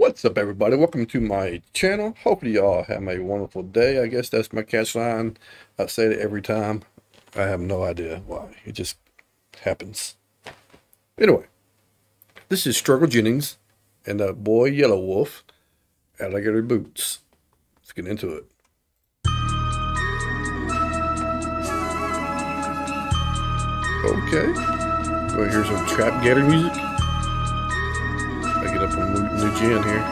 What's up, everybody? Welcome to my channel. Hopefully y'all have a wonderful day. I guess that's my catch line. I say it every time. I have no idea why. It just happens. Anyway, this is Struggle Jennings and that boy Yelawolf, Alligator Boots. Let's get into it. Okay. Well, here's some trap gator music. I get up on new gen here.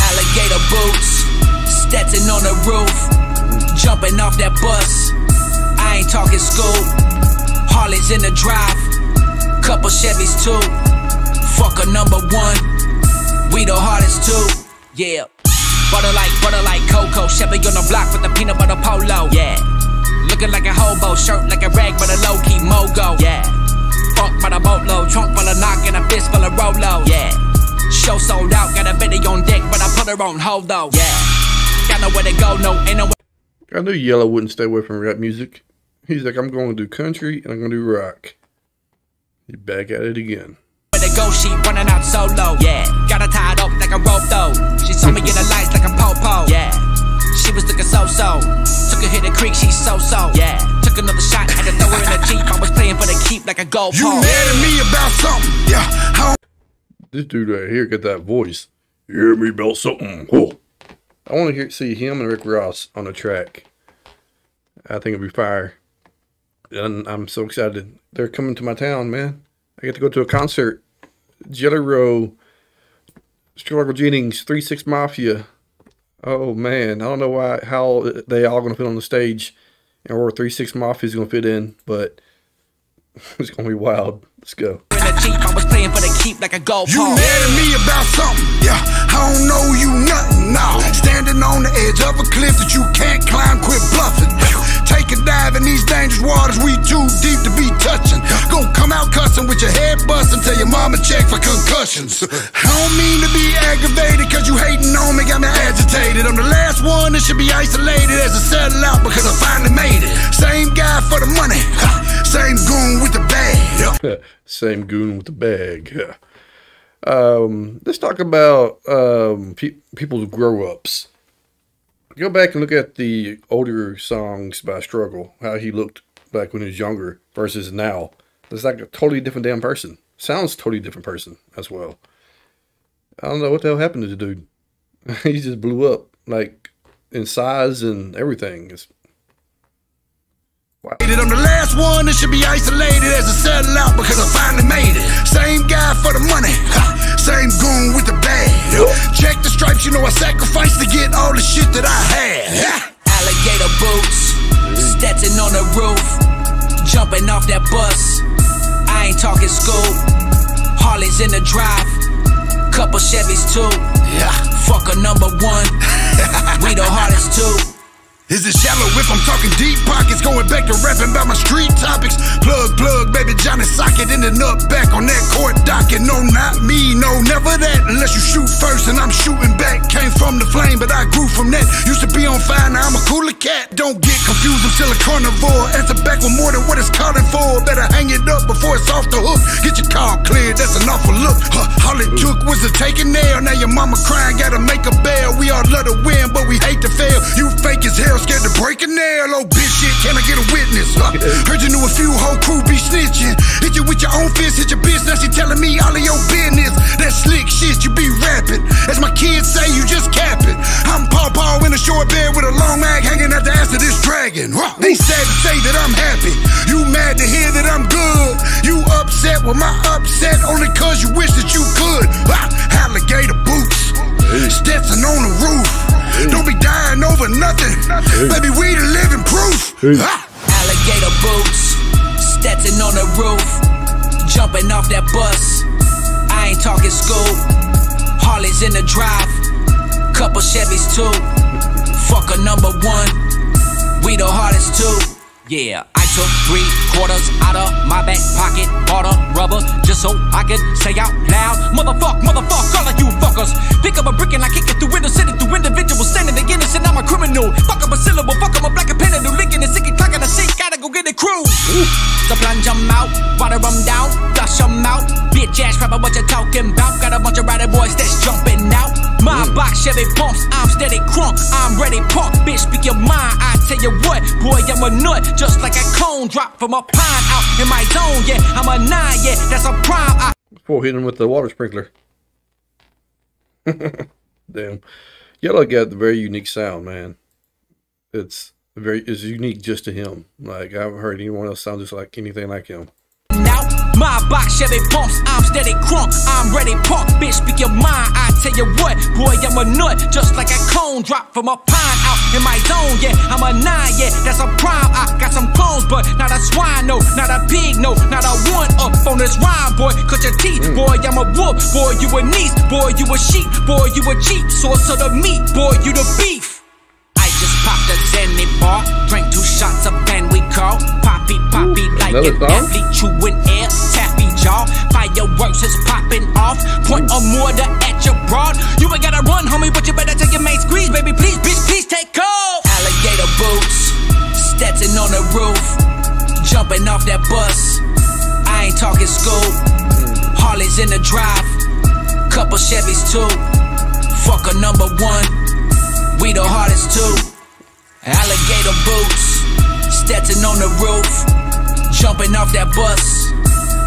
Alligator boots, Stetson on the roof, jumping off that bus. I ain't talking school. Harley's in the drive, couple Chevys too. Fuck a number one, we the hardest too. Yeah. Butter like cocoa. Chevy on the block with the peanut butter polo. Yeah. Looking like a hobo. Shirt like a rag, but a low-key mogo. Yeah. Funk by the boatload. Trunk full of knock and a fist full of Rolo. Yeah. Show sold out. Got a video on deck, but I put her on hold though. Yeah. Got nowhere to go. No, ain't nowhere. I knew Yellow wouldn't stay away from rap music. He's like, I'm going to do country and I'm going to do rock. He's back at it again. Where to go? She running out solo. Yeah. Got her tied up like a rope though. She saw me in the lights like a po-po. Yeah. She was looking so-so. Took her hit the creek, she's so-so. Yeah. Took another shot, had to throw her in the Jeep. I was playing for the keep like a gold pole. You mad at me about something? Yeah. This dude right here got that voice. Hear me about something. Whoa. I want to see him and Rick Ross on a track. I think it'll be fire. And I'm so excited. They're coming to my town, man. I get to go to a concert. Jelly Row, Struggle Jennings, 3 6 Mafia. Oh man, I don't know why how they all gonna fit on the stage, and where 3 6 Mafia is gonna fit in, but it's gonna be wild. Let's go. In the Jeep, I was playing for the keep like a gold pole. You mad at me about something? Yeah, I don't know you nothing now. Standing on the edge of a cliff that you can't climb. Quit bluffing. Take a dive in these dangerous waters. We too deep to be touching. Gonna come out cussing with your head busting. Tell your mama check for concussions. I don't mean to be aggravated, cause you hating on me got me agitated. I'm the last one that should be isolated as a sellout, because I finally made it. Same guy for the money, same goon with the bag. Same goon with the bag. Let's talk about people's grow-ups. Go back and look at the older songs by Struggle, how he looked back when he was younger versus now. It's like a totally different damn person. Sounds totally different person as well. I don't know what the hell happened to the dude. He just blew up, like, in size and everything. It's... wow. I'm the last one that should be isolated as a sellout, because I finally made it. Same guy for the money, same goon with the bag. Check the stripes, you know I sacrificed to get all the shit that I had. Alligator boots, Stetson on the roof, jumping off that bus. I ain't talking school. Harley's in the drive, couple Chevys too. Yeah. Fuck a number one, we the hardest too. Is it shallow if I'm talking deep pockets? Going back to rapping about my street topics. Plug, plug, baby Johnny Socket. Ending up back on that court docket. No, not me, no, never that. Unless you shoot first and I'm shooting back. Came from the flame, but I grew from that. Used to be on fire, now I'm a cooler cat. Don't get confused, I'm still a carnivore. Answer back with more than what it's calling for. Better hang it up before it's off the hook. Get your car cleared, that's an awful look. All it took was a taking nail. Now your mama crying, gotta make a bail. We all love to win, but we hate to fail. You fake as hell, scared to break a nail, oh bitch shit, can I get a witness? Heard you knew a few whole crew be snitching. Hit you with your own fist, hit your bitch, now she telling me all of your business. That slick shit you be rapping, as my kids say, you just cap it. I'm Paw in a short bed with a long mag hanging out the ass of this dragon. They sad to say that I'm happy, you mad to hear that I'm good. You upset with my upset, only cause you wish that you could. Alligator boots, Stetson on the roof. Don't be dying over nothing, baby, we the living proof. Alligator boots, Stetson on the roof, jumping off that bus. I ain't talking school. Harley's in the drive, couple Chevys too. Fuck a number one, we the hardest too. Yeah, I took 3 quarters out of my back pocket, bought a rubber just so I could say out loud, motherfuck, all of you fuckers. Pick up a brick and I kick it through windows, send it through individuals, standing again innocent, I'm a criminal. Fuck up a syllable, fuck up a black and pen and licking and sick and clocking the shit, gotta go get it crew. So plunge 'em out, water 'em down, dash come out. Bitch ass rapper, what you talking about? Got a bunch of rider boys that's jumping out. My box Chevy pumps, I'm steady crunk, I'm ready punk. Bitch, speak your mind, I tell you what, boy, I'm a nut. Just like a cone drop from a pine out in my zone, yeah, I'm a 9, yeah, that's a prime. Before hitting him with the water sprinkler. Damn. Yellow got a very unique sound, man. It's unique just to him. Like, I haven't heard anyone else sound just like anything like him. Now, my box Chevy pumps, I'm steady crunk, I'm ready punk. Bitch, speak your mind, I tell you what, boy, I'm a nut. Just like a cone drop from a pine out in my zone, yeah, I'm a 9, yeah, that's a prime. I got some clones, but not a swine, no, not a pig, no, not a one up on this rhyme, boy. Cut your teeth, boy, I'm a wolf, boy, you a niece, boy, you a sheep, boy, you a cheap source of the meat, boy, you the beef. Popped a Zenny bar, drank 2 shots of Van we call. Poppy, ooh, like an athlete chewing air, taffy jaw. Fireworks is popping off, point a mortar at your broad. You ain't gotta run, homie, but you better take your main squeeze, baby, please, bitch, please take off. Alligator boots, Stetson on the roof, jumping off that bus. I ain't talking school, Harley's in the drive, couple Chevys too. Fuck a #1, we the hardest too. Alligator boots, Stetson on the roof, jumping off that bus.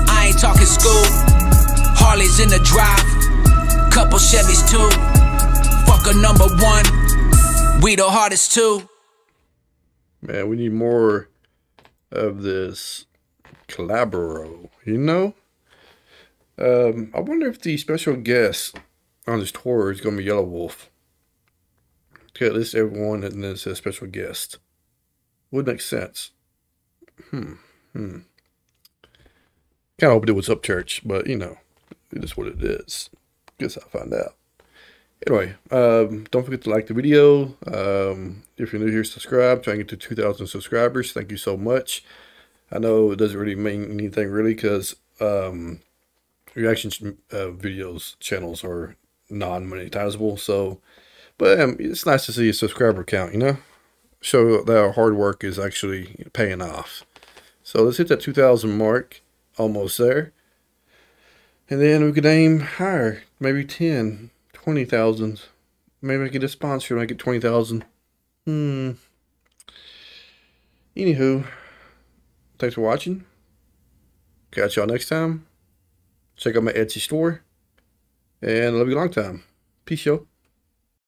I ain't talking school, Harley's in the drive, couple Chevys too. Fuck a #1, we the hardest too. Man, we need more of this collaboro, you know? I wonder if the special guest on this tour is going to be Yelawolf. Okay, at least everyone has a special guest. Would make sense. Kind of hoped it was Upchurch, but you know, it is what it is. Guess I'll find out. Anyway, don't forget to like the video. If you're new here, subscribe. Trying to get to 2,000 subscribers. Thank you so much. I know it doesn't really mean anything really because reaction videos channels are non-monetizable, so. But it's nice to see a subscriber count, you know? Show that our hard work is actually paying off. So let's hit that 2,000 mark. Almost there. And then we could aim higher. Maybe 10, 20,000. Maybe I get a sponsor and I get 20,000. Anywho, thanks for watching. Catch y'all next time. Check out my Etsy store. And love you a long time. Peace, yo.